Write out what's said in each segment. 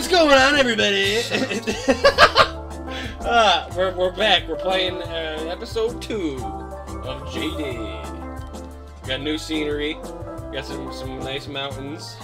What's going on, everybody? We're back. We're playing episode 2 of JD. Got new scenery. Got some nice mountains.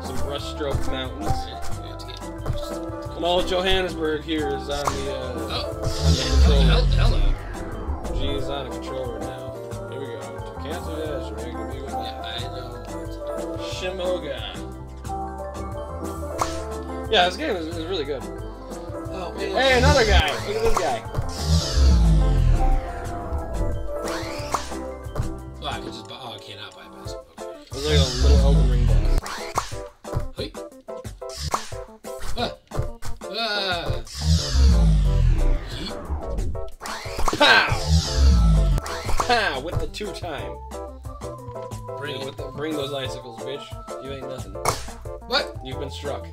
Some brush-stroked mountains. Mall Johannesburg here is on the, on the controller. Hello. G is on the controller now. Here we go. To cancel this, we're making a big one. Yeah, I know. Shimoga. Yeah, this game is really good. Oh, man. Hey, another guy! Look at this guy. Oh, I can just buy. Oh, I cannot buy a basketball. Okay. It's like a little Elden Ring boss. Hey. Pow! Pow! With the 2-time. Bring those icicles, bitch. You ain't nothing. What? You've been struck.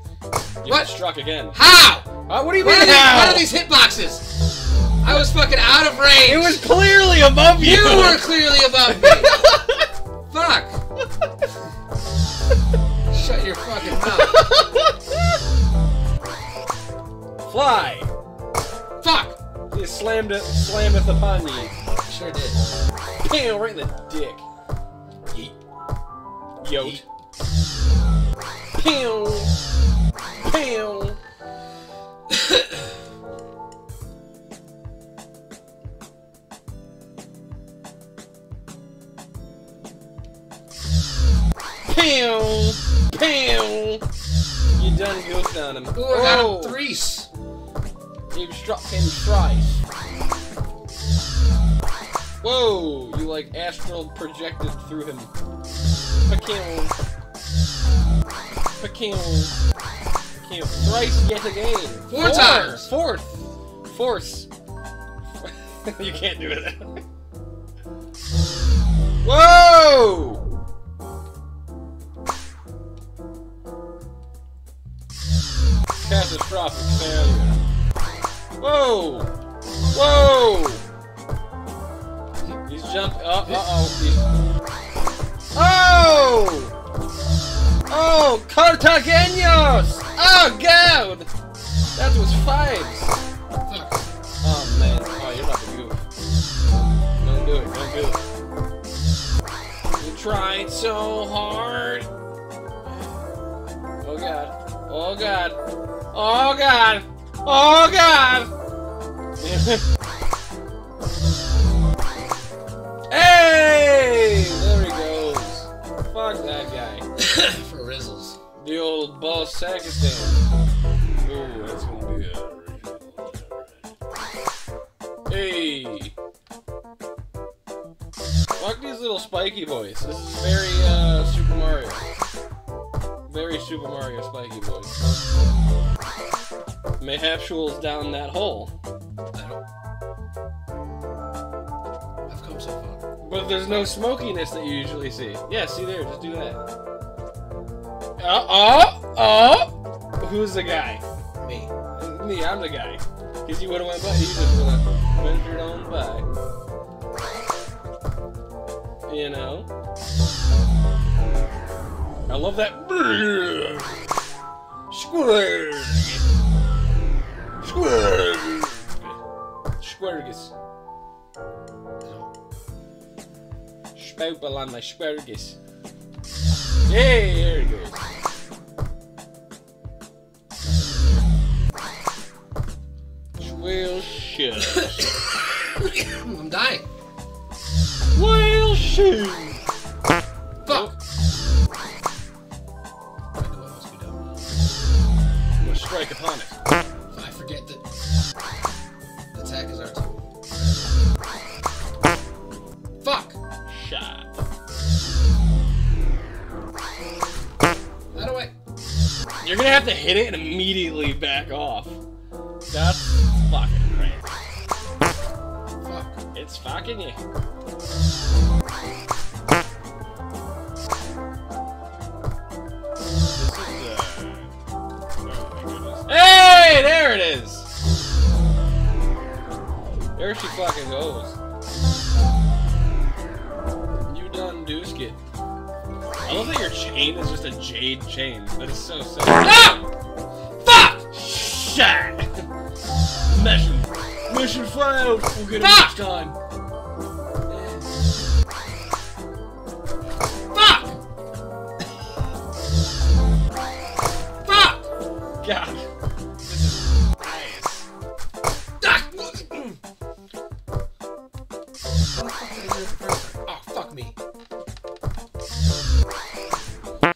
You've been struck again. How? What do you mean how? What are these hitboxes? I was fucking out of range. It was clearly above you. You were clearly above me. Fuck. Shut your fucking mouth. Fly. Fuck. You slammed it. Slammeth upon me. Sure did. Bam! Right in the dick. Yeet. Yote. Pew! Pew! Pew! Pew! You done goofed on him. Ooh, I got him threes! You struck him thrice. Whoa! You like astral projected through him. Pew! Peking thrice yet again. Four times. Fourth. Force. You can't do it. Whoa! Catastrophic failure. Whoa! Whoa! He's jumped up. Oh! Oh, Cartagenos! Oh, God! That was 5s! Oh, man. Oh, you're about to goof. Don't do it. Don't goof. You tried so hard. Oh, God. Oh, God. Oh, God. Oh, God! Hey! There he goes. Fuck that guy. The old ball sack is down. Ooh, that's gonna be a... Hey! Fuck these little spiky boys. This is very, Super Mario. Very Super Mario spiky boys. Mayhapsuals down that hole. I've come so far. But there's no smokiness that you usually see. Yeah, see there, just do that. Who's the guy? Me. Me, I'm the guy. Cause you would've went by, you just would've ventured on by. You know? I love that. Squirg! Squirg! Squirgus. Spouple on my squirgus. Hey, there it goes. Well, shit. I'm dying. Well, shit. Fuck. I know what must be done. I'm gonna strike upon it. I forget that attack is our tool. Fuck. Shot. You're gonna have to hit it and immediately back off. That's fucking crazy. Fuck. It's fucking you. This is, oh my goodness. Hey! There it is! There she fucking goes. You done dooskit. I love that your chain is just a jade chain. That is so sad. No! Fuck! shot! Mission failed! We'll get it next time! Fuck! Fuck! God! Oh, fuck me! Oh,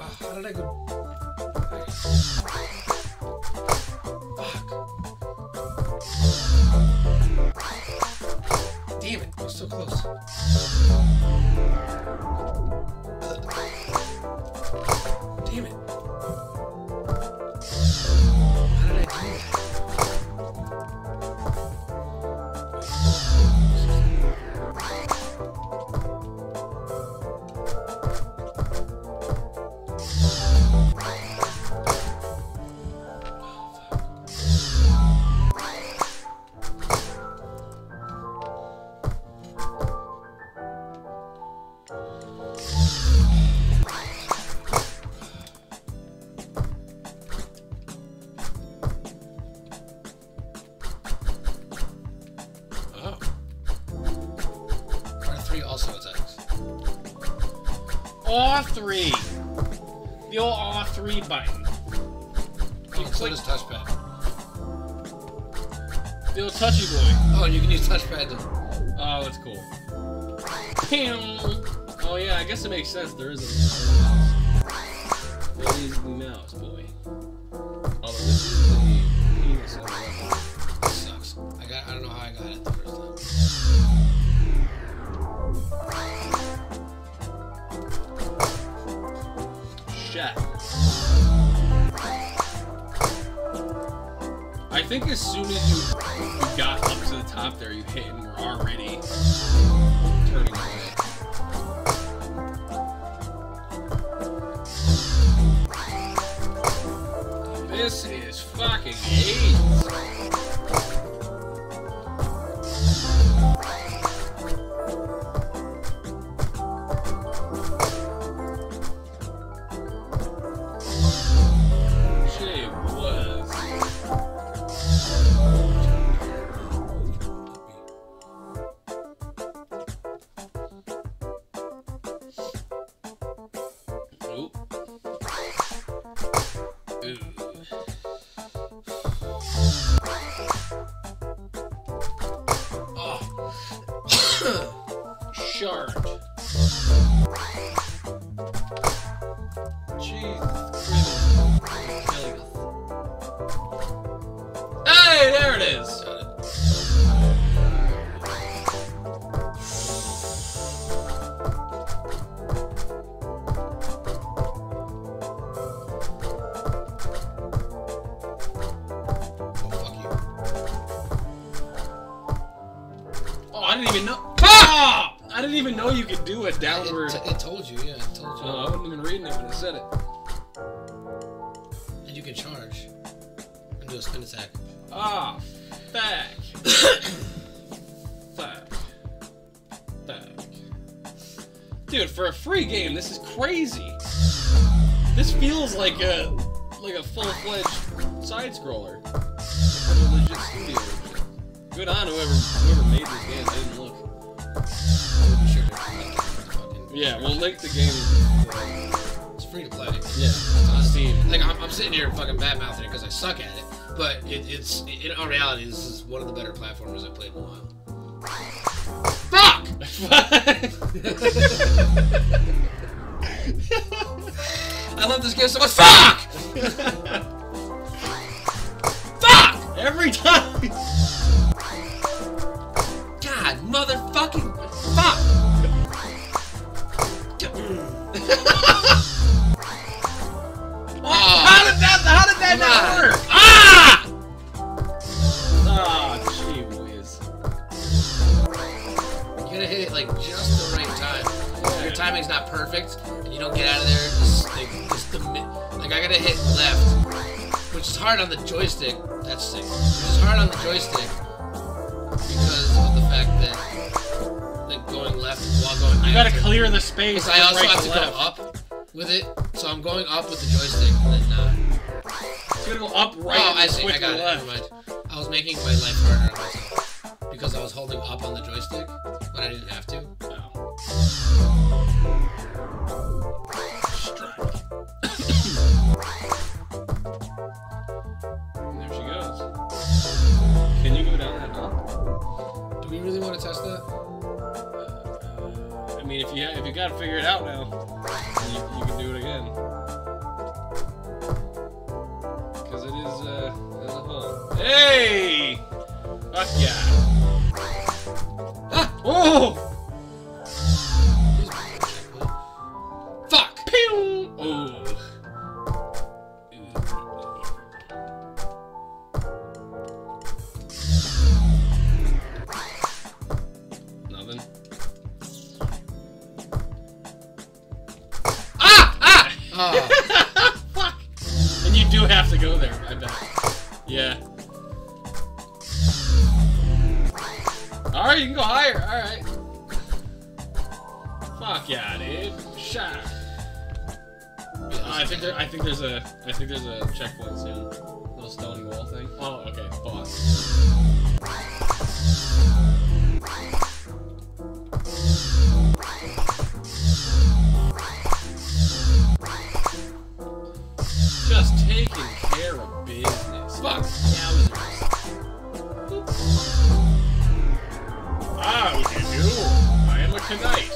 how did I go? Damn it, I was so close. Damn it. How did I do R3! The old R3 button. You click this touchpad. The old touchy boy. Oh, you can use touchpad to... Oh, that's cool. Oh yeah, I guess it makes sense. There is a mouse. There is the mouse, boy. Although this is the evil side level. This sucks. I don't know how I got it the first time. I think as soon as you got up to the top there, you hit and we're already turning away. This is fucking AIDS. Shard. Jeez. Hey, there it is! Oh, I didn't even know. Ah! I didn't even know you could do a downward. It told you, yeah, it told you. No, I wasn't even reading it when it said it. And you can charge and do a spin attack. Ah, back. Back. Back. Dude, for a free game, this is crazy. This feels like a full-fledged side scroller. From a legit studio. Good on whoever made this game. I didn't look. Yeah, we'll link the game. It's free to play. Yeah, on Steam. Like I'm sitting here fucking bad mouthing it because I suck at it, but it's in all reality this is one of the better platformers I've played in a while. Fuck! I love this game so much. Fuck! Fuck! Every time. God, motherfucking fuck! How did that not work? Ah! Ah, gee whiz. You gotta hit it like just the right time. Yeah. Your timing's not perfect, and you don't get out of there. Like I gotta hit left, which is hard on the joystick. That's sick. It's hard on the joystick because of the fact that like going left while going. You gotta clear the space. I also have to go up with it, so I'm going up with the joystick and then not. middle, up, right. Oh, I see. I got it. Never mind. I was making my life harder on myself because I was holding up on the joystick when I didn't have to. No. Strike. There she goes. Can you go down that hill? Do we really want to test that? I mean, if you gotta figure it out now, you can do it again. Hey! Fuck yeah! Ah! Oh! Fuck! Pew! Oh! Nothing. Ah! Ah! Oh. Fuck! And you do have to go there, I bet. Yeah. Alright, you can go higher, alright. Fuck yeah, dude. Shot. I think there's a checkpoint soon. Little stony wall thing. Oh, okay, boss. Just taking care of business. Fuck yeah, tonight.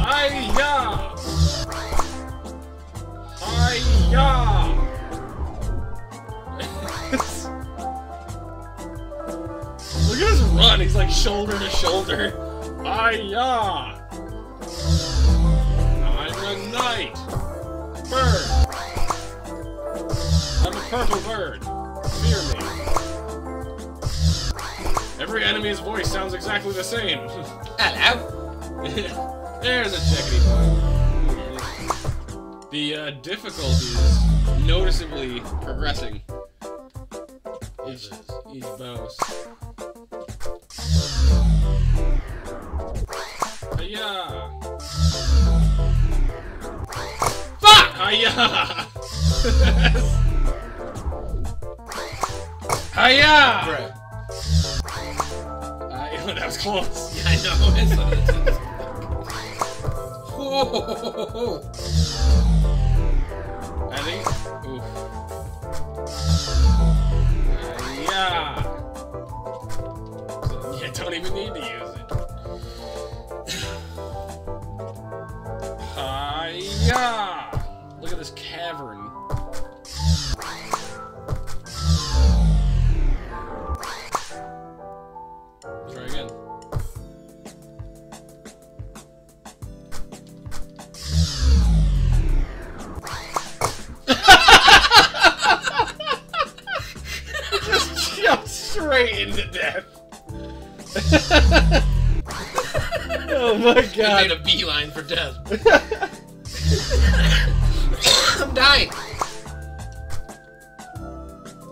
Hi-ya! Hi-ya! Look at his run, he's like shoulder to shoulder. Hi-ya! I'm a knight! Bird! I'm a purple bird. Fear me. Every enemy's voice sounds exactly the same. Hello! There's a checkity bug. The difficulty is noticeably progressing. Each bounce. Hiya! Fuck! Hiya! Hiya! That was close. Yeah, I know. It's not that oh. I think. Oof. Yeah. You don't even need to use it. Yeah. Look at this cavern. Straight into death. Oh my god. He made a beeline for death. I'm dying.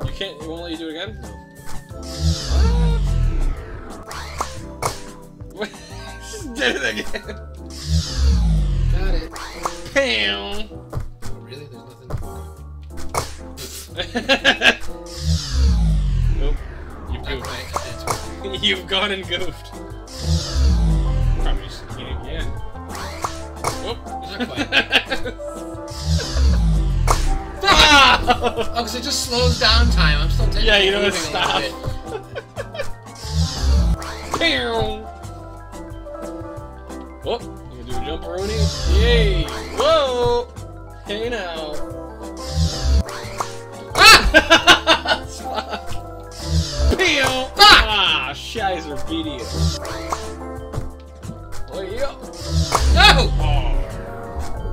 You can't, it won't let you do it again? What? Just did it again. Got it. Bam. Oh, really? There's nothing. You've gone and goofed. Probably just eating again. Whoop. Not quite. Oh, because it just slows down time. I'm still taking. Yeah, you know, it's stop. Pew! Whoop. You can do a jump rooney. Yay! Whoa! Hey now. Ah! Fuck. Pew! Ah, Shizer BDO. Oh, yeah. No! Oh.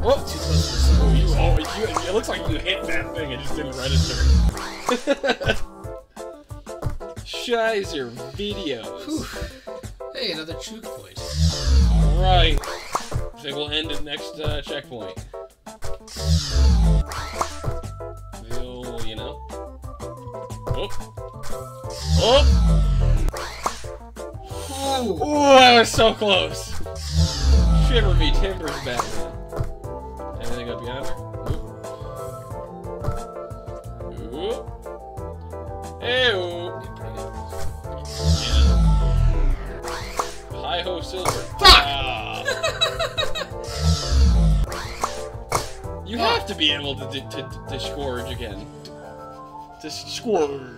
Whoa. Too close to the sun. Oh, it looks like you hit that thing and just didn't register. Shizer BDOs. Hey, another choke point. Alright. I think we'll end at next checkpoint. We'll, you know. Oh! Ooh, that was so close! Shiver me timbers, Batman. Anything up yonder? Oop. no silver. Fuck! You have to be able to disgorge again. Disgorge.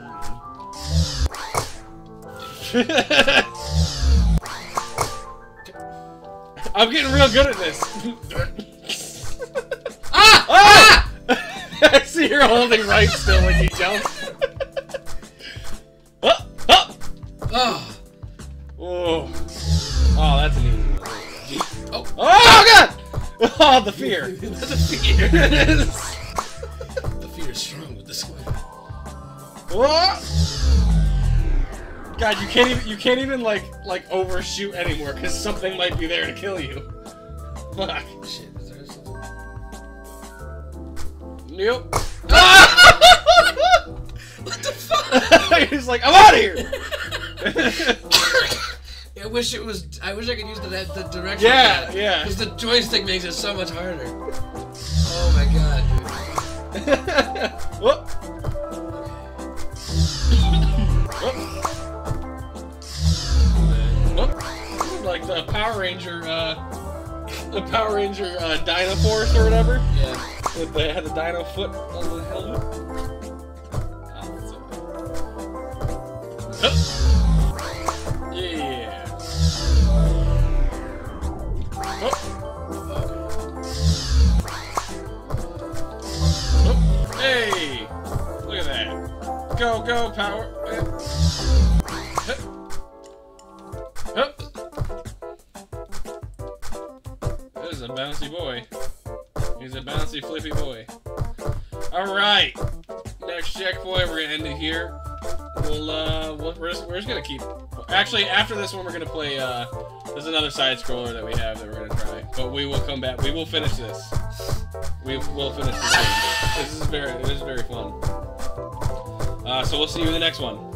I'm getting real good at this. Ah! Ah! I see you're holding right still when you jump. Oh! Oh! Oh! Oh! Oh, that's an easy one. Oh! Oh god! Oh, the fear! The fear! The fear is strong with this one. Oh! God, you can't even like overshoot anymore because something might be there to kill you. Fuck. Shit, is there something? Nope. Ah! What the fuck? He's like, I'm out of here! I wish it was. I wish I could use the direction. Yeah, pad, yeah. Because the joystick makes it so much harder. Oh my god, dude. Whoop. Whoop. Whoop. Like the Power Ranger, Dino Force or whatever. Yeah. With the, had the Dino foot on the helmet. Oh, that's okay. Yeah. Oh. Oh. Hey! Look at that. Go, go, power. Oh. That is a bouncy boy. He's a bouncy, flippy boy. Alright! Next checkpoint, we're gonna end it here. We're just gonna keep... Actually, after this one, we're gonna play, there's another side-scroller that we have that we're gonna try. But we will come back. We will finish this. We will finish this game. This is very fun. So we'll see you in the next one.